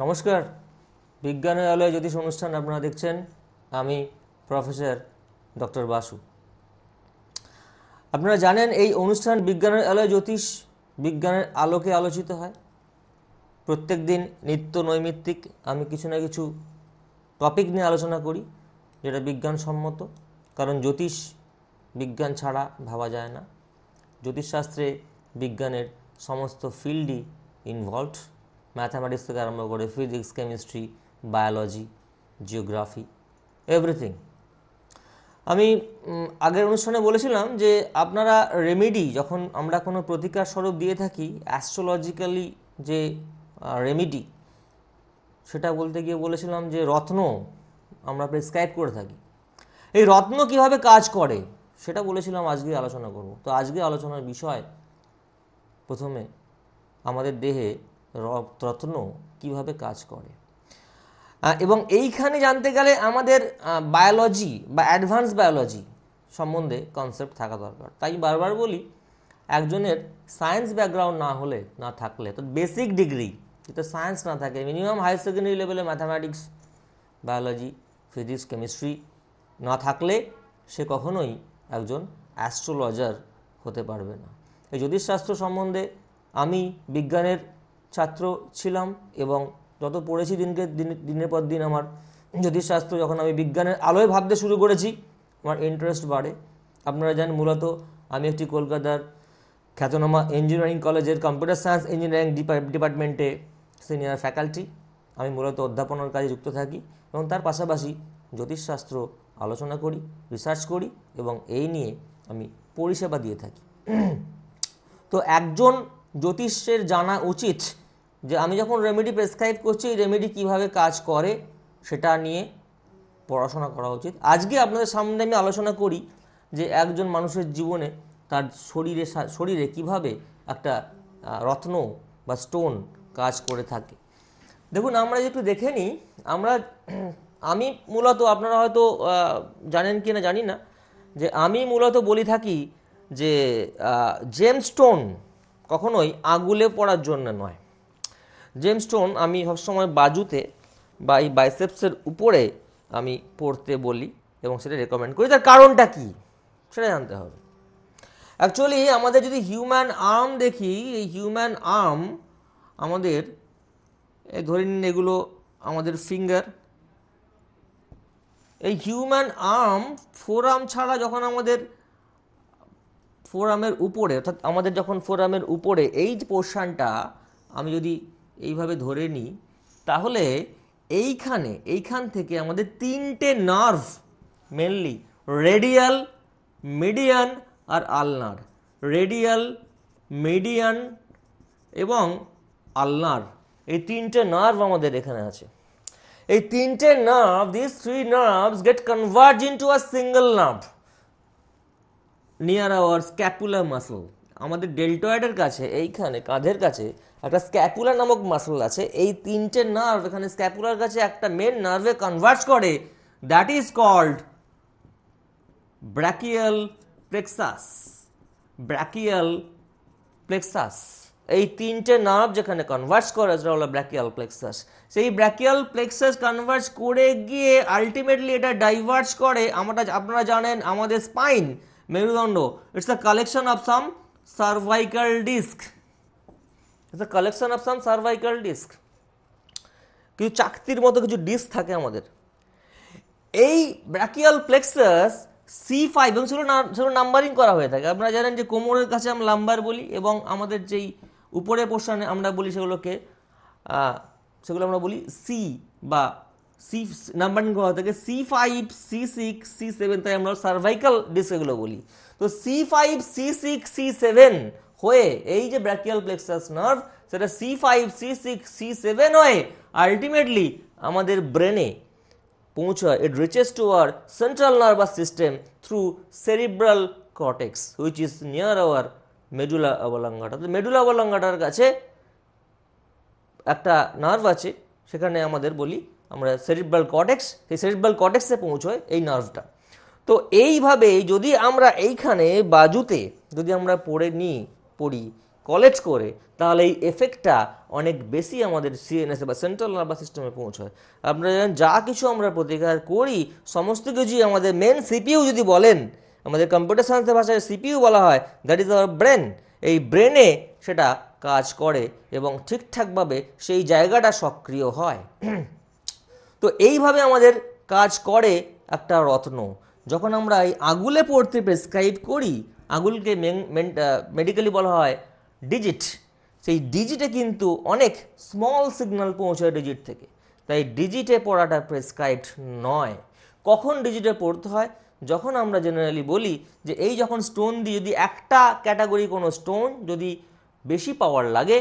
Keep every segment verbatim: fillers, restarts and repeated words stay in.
नमस्कार विज्ञान आलोय ज्योतिष अनुष्ठान आपनारा देखछेन आमी प्रफेसर डॉक्टर बासु। आपनारा जानेन एई अनुष्ठान विज्ञान आलोय ज्योतिष विज्ञान आलोके आलोचित हय। प्रत्येक दिन नित्य नैमित्तिक आमी किछु ना किछु टपिक निये आलोचना करी जेटा विज्ञान सम्मत, कारण ज्योतिष विज्ञान छाड़ा भावा जाय ना। ज्योतिष शास्त्रे विज्ञानेर समस्त फिल्डई इनवल्वड, मैथमेटिक्स के आरम्भ कर physics, chemistry, biology, geography, everything. आमी आगे अनुष्ठाने बोलेछिलाम जे आपनारा रेमेडी जखन आमरा कोनो प्रतिकार स्वरूप दिए थाकी एस्ट्रोलॉजिकली जे रेमेडी सेटा बोलते गिये बोलेछिलाम जे रत्न आमरा प्रेसक्राइब करे थाकी, एई रत्न किभाबे काज करे सेटा बोलेछिलाम आजके आलोचना करब। तो आजके आलोचनार विषय प्रथमे आमादेर देहे रत्न কিভাবে কাজ করে এবং এইখানে জানতে গেলে আমাদের বায়োলজি বা অ্যাডভান্স বায়োলজি সম্বন্ধে কনসেপ্ট থাকা দরকার। তাই বারবার বলি একজনের সায়েন্স ব্যাকগ্রাউন্ড না হলে না থাকলে তো বেসিক ডিগ্রি যেটা সায়েন্স না থাকে মিনিমাম হাই সেকেন্ডারি লেভেলে ম্যাথামেটিক্স, বায়োলজি, ফিজিক্স, কেমিস্ট্রি না থাকলে সে কখনোই একজন অ্যাস্ট্রোলজার হতে পারবে না। এই জ্যোতিষশাস্ত্র সম্বন্ধে আমি বিজ্ঞানের ছাত্র ছিলাম এবং যত পড়েছি দিনকে দিন দিনের পর দিন আমার জ্যোতিষশাস্ত্র যখন আমি বিজ্ঞানের আলোয় ভাবতে শুরু করেছি আমার ইন্টারেস্ট বাড়ে। আপনারা জানেন মূলত আমি একটি কলকাতার খ্যাতনামা ইঞ্জিনিয়ারিং কলেজের কম্পিউটার সায়েন্স ইঞ্জিনিয়ারিং ডিপার্টমেন্টে সিনিয়র ফ্যাকাল্টি। আমি মূলত অধ্যাপনার কাজে যুক্ত থাকি এবং তার পাশাপাশি জ্যোতিষশাস্ত্র আলোচনা করি, রিসার্চ করি এবং এই নিয়ে আমি পরিষেবা দিয়ে থাকি। তো একজন জ্যোতিষের জানা উচিত যে আমি যখন রেমেডি প্রেসক্রাইব করছি এই রেমেডি কীভাবে কাজ করে সেটা নিয়ে পড়াশোনা করা উচিত। আজকে আপনাদের সামনে আমি আলোচনা করি যে একজন মানুষের জীবনে তার শরীরে শরীরে কীভাবে একটা রত্ন বা স্টোন কাজ করে থাকে। দেখুন আমরা একটু দেখে নিই, আমরা আমি মূলত আপনারা হয়তো জানেন কি না জানি না যে আমি মূলত বলি থাকি যে জেমস্টোন কখনোই আঙুলে পড়ার জন্য নয়। জেমস্টোন আমি সবসময় বাজুতে বা এই বাইসেপসের উপরে আমি পড়তে বলি এবং সেটা রেকমেন্ড করি। তার কারণটা কী সেটা জানতে হবে। অ্যাকচুয়ালি আমাদের যদি হিউম্যান আর্ম দেখি, এই হিউম্যান আর্ম আমাদের ধরে নিন এগুলো আমাদের ফিঙ্গার। এই হিউম্যান আর্ম ফোরাম ছাড়া যখন আমাদের ফোরামের উপরে অর্থাৎ আমাদের যখন ফোরামের উপরে এই যে পোর্শনটা আমি যদি এইভাবে ধরে নিই তাহলে এইখানে এইখান থেকে আমাদের তিনটে নার্ভ মেনলি রেডিয়াল, মিডিয়ান আর আলনার। রেডিয়াল, মিডিয়ান এবং আলনার এই তিনটে নার্ভ আমাদের এখানে আছে। এই তিনটে nerve, this three nerves get converge into a single nerve near our scapular muscle. আমাদের ডেল্টয়েডের কাছে এইখানে কাঁধের কাছে একটা স্ক্যাপুলা নামক মাসল আছে। এই তিনটে নার্ভ এখানে স্ক্যাপুলার কাছে একটা মেন নার্ভে কনভার্জ করে, that is called brachial plexus. Brachial plexus এই তিনটে নার্ভ যেখানে কনভার্জ করে সেটা হলো ব্র্যাকিয়াল প্লেক্সাস। সেই ব্র্যাকিয়াল প্লেক্সাস কনভার্জ করে গিয়ে আলটিমেটলি এটা ডাইভার্জ করে আমরা আপনারা জানেন আমাদের স্পাইন, মেরুদণ্ড। It's a collection of some cervical disc. It's a collection of some cervical disc. কিছু চাকতির মতো কিছু ডিস্ক থাকে আমাদের। এই ব্র্যাকিয়াল প্লেক্সাস সি ফাইভ এবং সেগুলো সেগুলো নাম্বারিং করা হয়ে থাকে। আপনারা জানেন যে কোমরের কাছে আমরা লাম্বার বলি এবং আমাদের যেই উপরে পোর্শনে আমরা বলি সেগুলোকে সেগুলো আমরা বলি সি বা সি নাম্বারিং করা থাকে C five, C six, C seven. তাই আমরা সার্ভাইকাল ডিস্ক এগুলো বলি। তো C five, C six, C seven হয়ে এই যে ব্র্যাকিয়াল প্লেক্সাস নার্ভ সেটা C five, C six, C seven হয়ে আলটিমেটলি আমাদের ব্রেনে পৌঁছায়। It reaches to our central nervous system through cerebral cortex which is near our medulla oblongata. তো medulla অবলঙ্গাটার কাছে একটা নার্ভ আছে সেখানে আমাদের বলি আমরা সেরিব্রাল কর্টেক্স। সেই সেরিব্রাল কর্টেক্সে পৌঁছয় এই নার্ভটা। তো এইভাবেই যদি আমরা এইখানে বাজুতে যদি আমরা পড়ে নিই পড়ি कलेक्ट करे ताहले एफेक्टटा अनेक बेशी आमादेर सीएनएस बा सेंट्रल नार्भास सिस्टेमे पौঁছায়। आपनारा जानें जा किछु आमरा प्रतिकार करी समस्त किछुई आमादेर मेन सीपीयू जोदि बोलेन आमादेर कम्पिउटार साइंसेर भाषाय सीपीयू बला हय, दैट इज आवर ब्रेन। एई ब्रेने सेटा काज करे एबं ठीकठाक भावे सेई जायगाटा सक्रिय हय। तो एइभावे आमादेर काज करे एकटा रत्न। যখন আমরা এই আগুলে পড়তে প্রেসক্রাইব করি, আগুলকে মেডিকেলি বলা হয় ডিজিট। সেই ডিজিটে কিন্তু অনেক স্মল সিগন্যাল পৌঁছায় ডিজিট থেকে, তাই ডিজিটে পড়াটা প্রেসক্রাইবড নয়। কখন ডিজিটে পড়তে হয়? যখন আমরা জেনারেলি বলি যে এই যখন স্টোন দিয়ে যদি একটা ক্যাটাগরি কোনো স্টোন যদি বেশি পাওয়ার লাগে,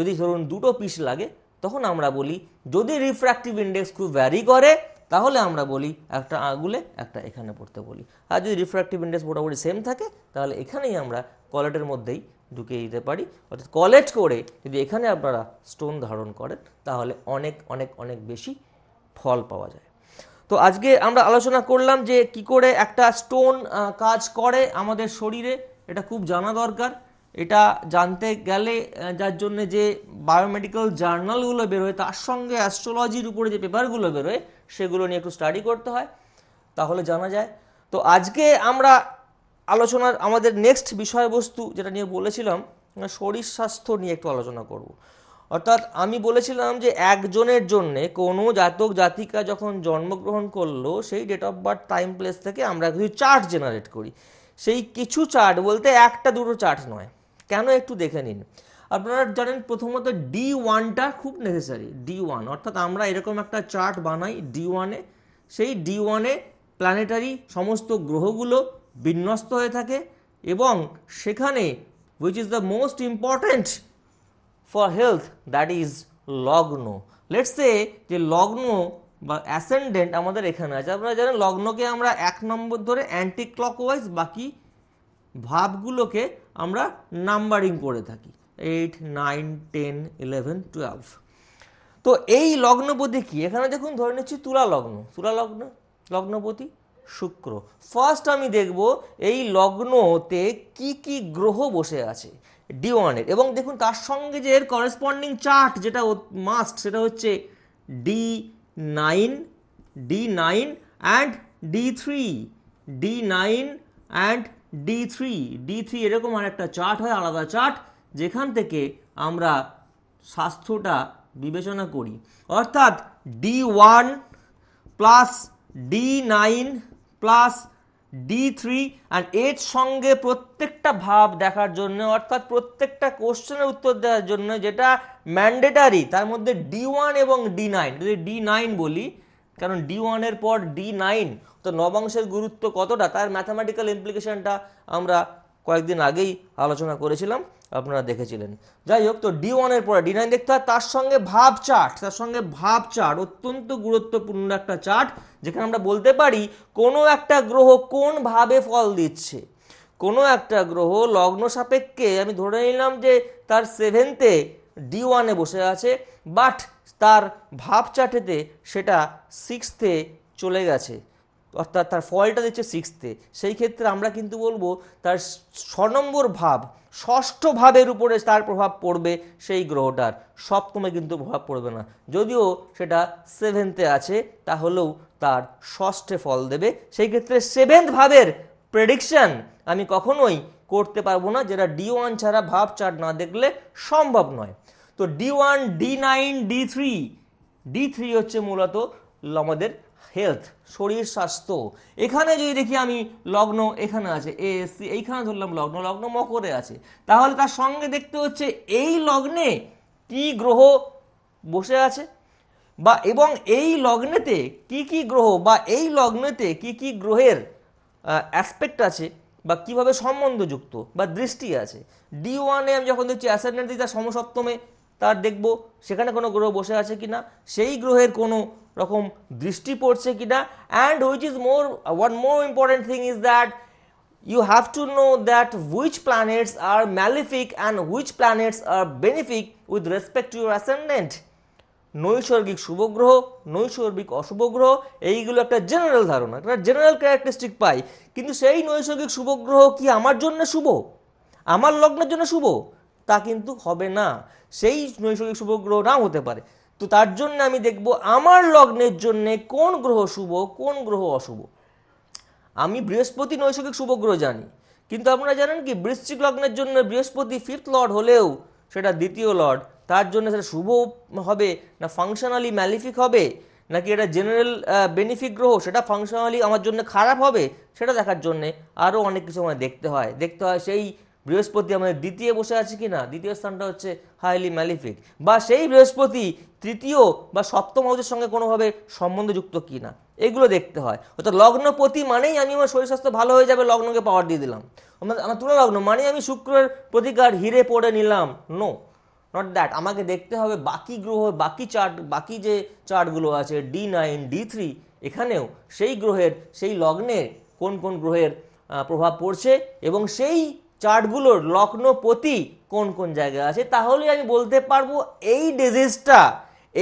যদি ধরুন দুটো পিস লাগে, তখন আমরা বলি যদি রিফ্র্যাক্টিভ ইন্ডেক্স খুব ভ্যারি করে তাহলে আমরা বলি একটা আগুলে একটা এখানে পড়তে বলি। আর যদি রিফ্র্যাক্টিভ ইন্ডেক্স মোটামুটি সেম থাকে তাহলে এখানেই আমরা কলেটের মধ্যেই ঢুকিয়ে দিতে পারি। অর্থাৎ কলেট করে যদি এখানে আপনারা স্টোন ধারণ করেন তাহলে অনেক অনেক অনেক বেশি ফল পাওয়া যায়। তো আজকে আমরা আলোচনা করলাম যে কি করে একটা স্টোন কাজ করে আমাদের শরীরে, এটা খুব জানা দরকার। এটা জানতে গেলে যার জন্যে যে বায়োমেডিক্যাল জার্নালগুলো বেরোয় তার সঙ্গে অ্যাস্ট্রোলজির উপরে যে পেপারগুলো বেরোয় সেগুলো নিয়ে একটু স্টাডি করতে হয়, তাহলে জানা যায়। তো আজকে আমরা আলোচনার আমাদের নেক্সট বিষয়বস্তু যেটা নিয়ে বলেছিলাম শরীর স্বাস্থ্য নিয়ে একটু আলোচনা করব। অর্থাৎ আমি বলেছিলাম যে একজনের জন্যে কোনো জাতক জাতিকা যখন জন্মগ্রহণ করলো সেই date of birth time place থেকে আমরা কিছু চার্ট জেনারেট করি। সেই কিছু চার্ট বলতে একটা দুটো চার্ট নয়, কেন একটু দেখে নিন। আপনারা জানেন প্রথমত ডি ওয়ানটা খুব নেসেসারি। ডি ওয়ান অর্থাৎ আমরা এরকম একটা চার্ট বানাই ডি ওয়ানে। সেই ডি ওয়ানে প্ল্যানেটারি সমস্ত গ্রহগুলো বিন্যস্ত হয়ে থাকে এবং সেখানে which is the most important for health, that is লগ্ন। লেটস সে যে লগ্ন বা অ্যাসেন্ডেন্ট আমাদের এখানে আছে। আপনারা জানেন লগ্নকে আমরা এক নম্বর ধরে অ্যান্টি ক্লকওয়াইজ বাকি ভাবগুলোকে আমরা নাম্বারিং করে থাকি eight nine ten eleven twelve. তো এই লগ্নপতি কি এখানে দেখুন ধরে নিচ্ছি তুলা লগ্ন। তুলা লগ্ন লগ্নপতি শুক্র। ফার্স্ট আমি দেখব এই লগ্নতে কি কি গ্রহ বসে আছে ডি ওয়ানের, এবং দেখুন তার সঙ্গে যে এর করেসপন্ডিং চার্ট যেটা মাস্ট সেটা হচ্ছে D nine D nine and D three D nine and D three D three এরকম আর একটা চার্ট হয় আলাদা চার্ট যেখান থেকে আমরা স্বাস্থ্যটা বিবেচনা করি। অর্থাৎ D one plus D nine plus D three and এর সঙ্গে প্রত্যেকটা ভাব দেখার জন্য অর্থাৎ প্রত্যেকটা কোশ্চেনের উত্তর দেওয়ার জন্য যেটা ম্যান্ডেটারি তার মধ্যে ডি ওয়ান এবং ডি নাইন। যদি ডি নাইন বলি কারণ ডি ওয়ানের পর ডি নাইন তো নবাংশের গুরুত্ব কতটা তার ম্যাথামেটিক্যাল ইমপ্লিকেশনটা আমরা কয়েকদিন আগেই আলোচনা করেছিলাম, আপনারা দেখেছিলেন। যাই হোক, তো ডি ওয়ানের পরে ডি নাইন দেখতে হয়, তার সঙ্গে ভাব চার্ট তার সঙ্গে ভাব চার্ট অত্যন্ত গুরুত্বপূর্ণ একটা চার্ট যেখানে আমরা বলতে পারি কোনো একটা গ্রহ কোন ভাবে ফল দিচ্ছে। কোনো একটা গ্রহ লগ্ন সাপেক্ষে আমি ধরে নিলাম যে তার সেভেন্থে ডি ওয়ানে বসে আছে, বাট তার ভাব চার্টেতে সেটা সিক্সথে চলে গেছে, অর্থাৎ তার ফলটা দিচ্ছে সিক্সথে। সেই ক্ষেত্রে আমরা কিন্তু বলবো তার ছ নম্বর ভাব ষষ্ঠ ভাবের উপরে তার প্রভাব পড়বে, সেই গ্রহটার সপ্তমে কিন্তু প্রভাব পড়বে না। যদিও সেটা সেভেন্থে আছে তাহলেও তার ষষ্ঠে ফল দেবে। সেই ক্ষেত্রে সেভেন্থ ভাবের প্রেডিকশান আমি কখনোই করতে পারবো না, যেটা ডি ওয়ান ছাড়া ভাব চার্ট না দেখলে সম্ভব নয়। তো D one D nine D three D three হচ্ছে মূলত আমাদের হেলথ, শরীর স্বাস্থ্য। এখানে যদি দেখি আমি লগ্ন এখানে আছে এ এস সি, এইখানে ধরলাম লগ্ন লগ্ন মকরে আছে, তাহলে তার সঙ্গে দেখতে হচ্ছে এই লগ্নে কি গ্রহ বসে আছে বা এবং এই লগ্নেতে কি কি গ্রহ বা এই লগ্নেতে কি কি গ্রহের অ্যাসপেক্ট আছে বা কীভাবে সম্বন্ধযুক্ত বা দৃষ্টি আছে। ডি ওয়ানে আমি যখন দেখছি অ্যাসেন্ডেন্ট দিই তার সমসপ্তমে তার দেখব সেখানে কোনো গ্রহ বসে আছে কি না, সেই গ্রহের কোনো রকম দৃষ্টি পড়ছে কি না। And which is more one more important thing is that you have to know that which planets are malefic and which planets are benefic with respect to your ascendant. নৈসর্গিক শুভগ্রহ, নৈসর্গিক অশুভগ্রহ, এইগুলো একটা জেনারেল ধারণা, একটা জেনারেল ক্যারেক্টারিস্টিক পাই, কিন্তু সেই নৈসর্গিক শুভগ্রহ কি আমার জন্য শুভ, আমার লগ্নের জন্য শুভ, তা কিন্তু হবে না, সেই নৈসর্গিক শুভ গ্রহ নাও হতে পারে। তো তার জন্য আমি দেখব আমার লগ্নের জন্যে কোন গ্রহ শুভ কোন গ্রহ অশুভ। আমি বৃহস্পতি নৈসর্গিক শুভ গ্রহ জানি, কিন্তু আপনারা জানেন কি বৃশ্চিক লগ্নের জন্য বৃহস্পতি ফিফথ লর্ড হলেও সেটা দ্বিতীয় লর্ড, তার জন্য সেটা শুভ হবে না ফাংশনালি ম্যালিফিক হবে, নাকি এটা জেনারেল বেনিফিক গ্রহ সেটা ফাংশনালি আমার জন্য খারাপ হবে, সেটা দেখার জন্যে আরও অনেক কিছু আমাদের দেখতে হয়। দেখতে হয় সেই বৃহস্পতি আমাদের দ্বিতীয় বসে আছে কি না, দ্বিতীয় স্থানটা হচ্ছে হাইলি ম্যালিফিক, বা সেই বৃহস্পতি তৃতীয় বা সপ্তম হাউসের সঙ্গে কোনোভাবে সম্বন্ধযুক্ত কি না, এগুলো দেখতে হয়। অর্থাৎ লগ্নপতি মানেই আমি আমার শরীর স্বাস্থ্য ভালো হয়ে যাবে লগ্নকে পাওয়ার দিয়ে দিলাম, আমার তুলা লগ্ন মানে আমি শুক্রের প্রতিকার হিরে পড়ে নিলাম, নো, নট দ্যাট। আমাকে দেখতে হবে বাকি গ্রহ বাকি চার্ট বাকি যে চার্টগুলো আছে ডি নাইন ডি থ্রি এখানেও সেই গ্রহের সেই লগ্নের কোন কোন গ্রহের প্রভাব পড়ছে এবং সেই চার্টগুলোর লগ্নপতি কোন কোন জায়গায় আছে, তাহলে আমি বলতে পারবো এই ডিজিজটা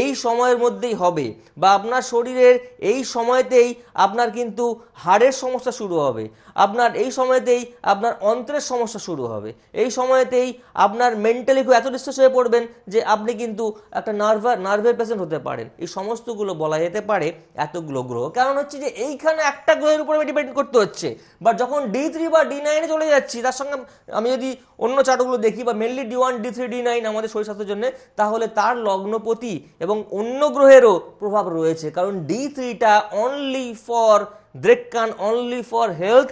এই সময়ের মধ্যেই হবে বা আপনার শরীরের এই সময়তেই আপনার কিন্তু হাড়ের সমস্যা শুরু হবে, আপনার এই সময়তেই আপনার অন্ত্রের সমস্যা শুরু হবে, এই সময়তেই আপনার মেন্টালি খুব এত ডিস্ট্রেস হয়ে পড়বেন যে আপনি কিন্তু একটা নার্ভ নার্ভের পেশেন্ট হতে পারেন। এই সমস্তগুলো বলা যেতে পারে এতগুলো গ্রহ, কারণ হচ্ছে যে এইখানে একটা গ্রহের উপর আমি ডিপেন্ড করতে হচ্ছে। বা যখন ডি থ্রি বা ডি নাইনে চলে যাচ্ছি তার সঙ্গে আমি যদি অন্য চার্টগুলো দেখি বা mainly D one D three D nine আমাদের শরীর স্বাস্থ্যের জন্য, তাহলে তার লগ্নপতি এবং অন্য গ্রহেরও প্রভাব রয়েছে, কারণ ডি থ্রিটা only for দ্রেক্কান only for health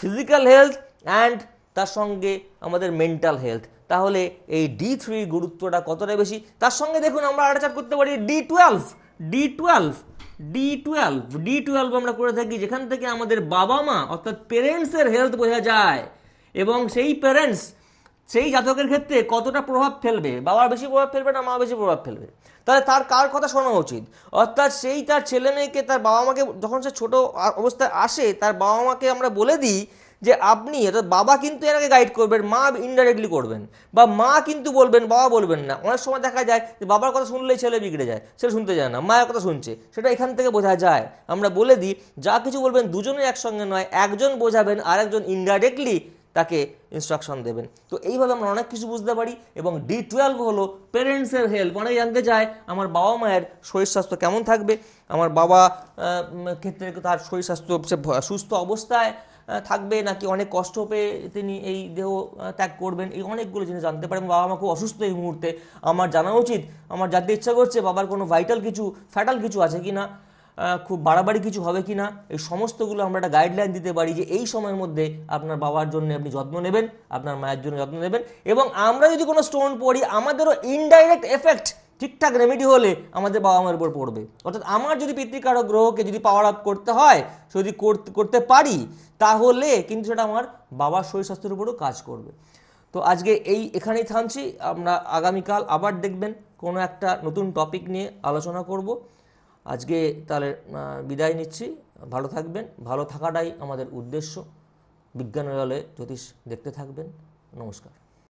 physical health and তার সঙ্গে আমাদের মেন্টাল হেলথ। তাহলে এই ডি থ্রির গুরুত্বটা কতটা বেশি, তার সঙ্গে দেখুন আমরা আটাচার করতে পারি D twelve D twelve D twelve D twelve আমরা করে থাকি, যেখান থেকে আমাদের বাবা মা অর্থাৎ প্যারেন্টসের হেলথ বোঝা যায় এবং সেই প্যারেন্টস সেই জাতকের ক্ষেত্রে কতটা প্রভাব ফেলবে, বাবার বেশি প্রভাব ফেলবে না মা বেশি প্রভাব ফেলবে, তাহলে তার কার কথা শোনা উচিত। অর্থাৎ সেই তার ছেলে মেয়েকে তার বাবা মাকে যখন সে ছোটো অবস্থায় আসে তার বাবা মাকে আমরা বলে দিই যে আপনি অর্থাৎ বাবা কিন্তু এনাকে গাইড করবেন, মা ইনডাইরেক্টলি করবেন, বা মা কিন্তু বলবেন বাবা বলবেন না। অনেক সময় দেখা যায় যে বাবার কথা শুনলেই ছেলে বিগড়ে যায়, ছেলে শুনতে যায় না, মায়ের কথা শুনছে, সেটা এখান থেকে বোঝা যায়। আমরা বলে দিই যা কিছু বলবেন দুজনে একসঙ্গে নয়, একজন বোঝাবেন আরেকজন ইনডাইরেক্টলি তাকে ইনস্ট্রাকশন দেবেন। তো এইভাবে আমরা অনেক কিছু বুঝতে পারি। এবং ডি টুয়েলভ হলো প্যারেন্টসের হেলথ, অনেকে জানতে চায় আমার বাবা মায়ের শরীর স্বাস্থ্য কেমন থাকবে, আমার বাবা ক্ষেত্রে তার শরীর স্বাস্থ্য সুস্থ অবস্থায় থাকবে নাকি অনেক কষ্ট পেয়ে তিনি এই দেহ ত্যাগ করবেন, এই অনেকগুলো জিনিস জানতে পারেন। বাবা মা খুব অসুস্থ এই মুহূর্তে, আমার জানা উচিত আমার জানতে ইচ্ছা করছে বাবার কোনো ভাইটাল কিছু ফ্যাটাল কিছু আছে কি না, খুব বাড়াবাড়ি কিছু হবে কি না, এই সমস্তগুলো আমরা একটা গাইডলাইন দিতে পারি যে এই সময়ের মধ্যে আপনার বাবার জন্য আপনি যত্ন নেবেন, আপনার মায়ের জন্য যত্ন নেবেন। এবং আমরা যদি কোনো স্টোন পড়ি আমাদেরও ইনডাইরেক্ট এফেক্ট ঠিকঠাক রেমেডি হলে আমাদের বাবা মায়ের উপর পড়বে। অর্থাৎ আমার যদি পিতৃকারক গ্রহকে যদি পাওয়ার আপ করতে হয় যদি করতে পারি তাহলে কিন্তু সেটা আমার বাবার শরীর স্বাস্থ্যের উপরও কাজ করবে। তো আজকে এই এখানেই থামছি, আমরা আগামীকাল আবার দেখবেন কোনো একটা নতুন টপিক নিয়ে আলোচনা করব। আজকে তাহলে বিদায় নিচ্ছি, ভালো থাকবেন, ভালো থাকাটাই আমাদের উদ্দেশ্য। বিজ্ঞান আলোয় জ্যোতিষ দেখতে থাকবেন, নমস্কার।